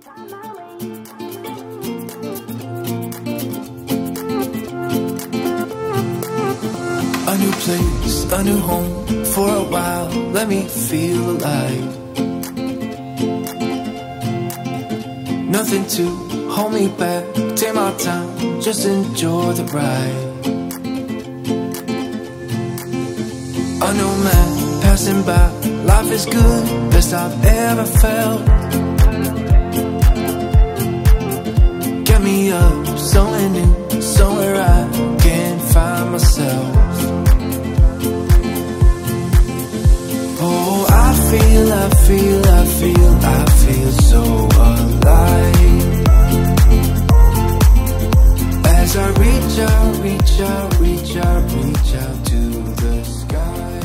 A new place, a new home, for a while, let me feel alive. Nothing to hold me back, take my time, just enjoy the ride. A nomad, passing by, life is good, best I've ever felt. Get me up, somewhere new, somewhere I can find myself. Oh, I feel so alive. As I reach out to the sky.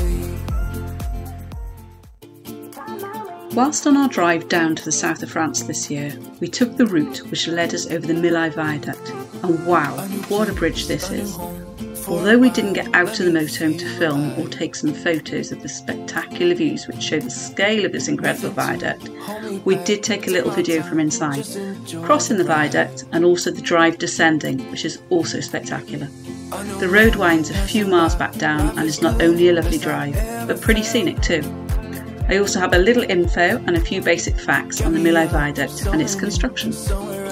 Whilst on our drive down to the south of France this year, we took the route which led us over the Millau Viaduct, and wow, what a bridge this is. Although we didn't get out of the motorhome to film or take some photos of the spectacular views which show the scale of this incredible viaduct, we did take a little video from inside, crossing the viaduct and also the drive descending, which is also spectacular. The road winds a few miles back down and is not only a lovely drive, but pretty scenic too. I also have a little info and a few basic facts on the Millau Viaduct and its construction.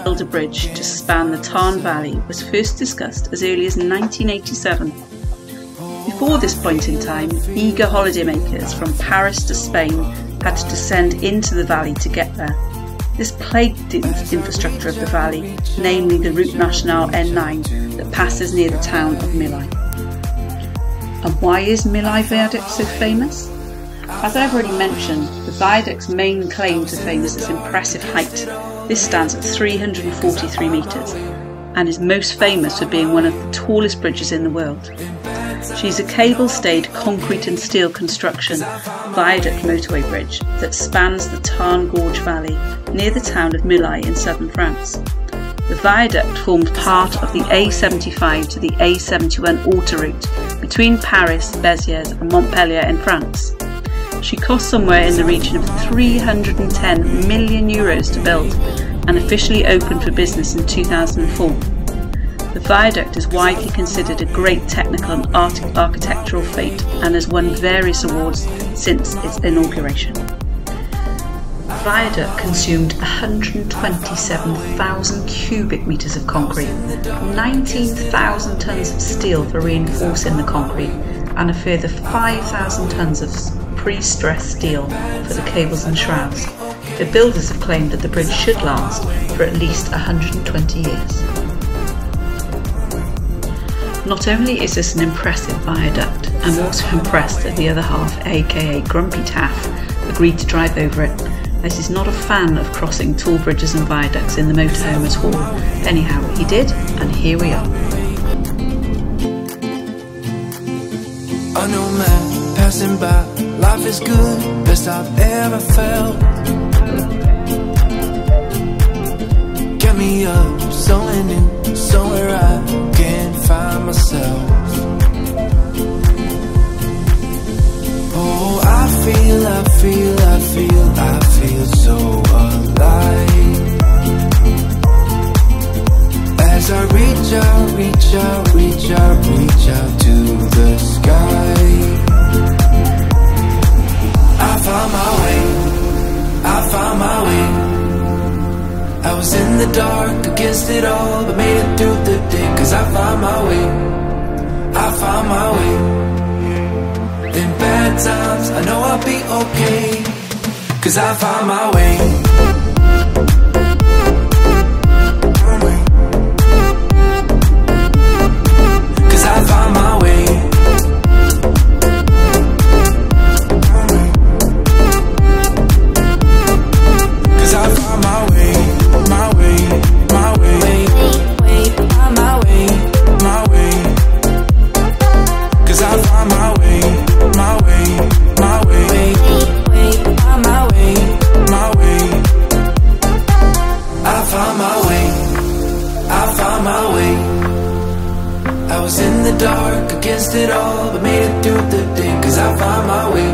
Built a bridge to span the Tarn Valley was first discussed as early as 1987. Before this point in time, eager holidaymakers from Paris to Spain had to descend into the valley to get there. This plagued the infrastructure of the valley, namely the Route Nationale N9 that passes near the town of Millau. And why is Millau Viaduct so famous? As I've already mentioned, the viaduct's main claim to fame is its impressive height. This stands at 343 metres and is most famous for being one of the tallest bridges in the world. She's a cable-stayed concrete and steel construction viaduct motorway bridge that spans the Tarn Gorge valley near the town of Millau in southern France. The viaduct formed part of the A75 to the A71 autoroute between Paris, Béziers and Montpellier in France. She cost somewhere in the region of €310 million to build and officially opened for business in 2004. The viaduct is widely considered a great technical and architectural feat and has won various awards since its inauguration. The viaduct consumed 127,000 cubic metres of concrete, 19,000 tonnes of steel for reinforcing the concrete and a further 5,000 tonnes of pre-stressed steel for the cables and shrouds. The builders have claimed that the bridge should last for at least 120 years. Not only is this an impressive viaduct, I'm also impressed that the other half, aka Grumpy Taff, agreed to drive over it, as he's not a fan of crossing tall bridges and viaducts in the motorhome at all. Anyhow, he did, and here we are. I know, man. Passing by, life is good, best I've ever felt. Get me up, somewhere new, somewhere I can find myself. Oh, I feel so alive. As I reach out to the sky. I found my way. I was in the dark against it all, but made it through the day. 'Cause I found my way. In bad times, I know I'll be okay. 'Cause I found my way. I was in the dark against it all, but made it through the day. 'Cause I found my way.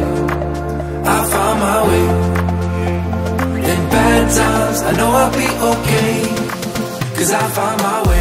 In bad times, I I know I'll be okay, 'cause I found my way.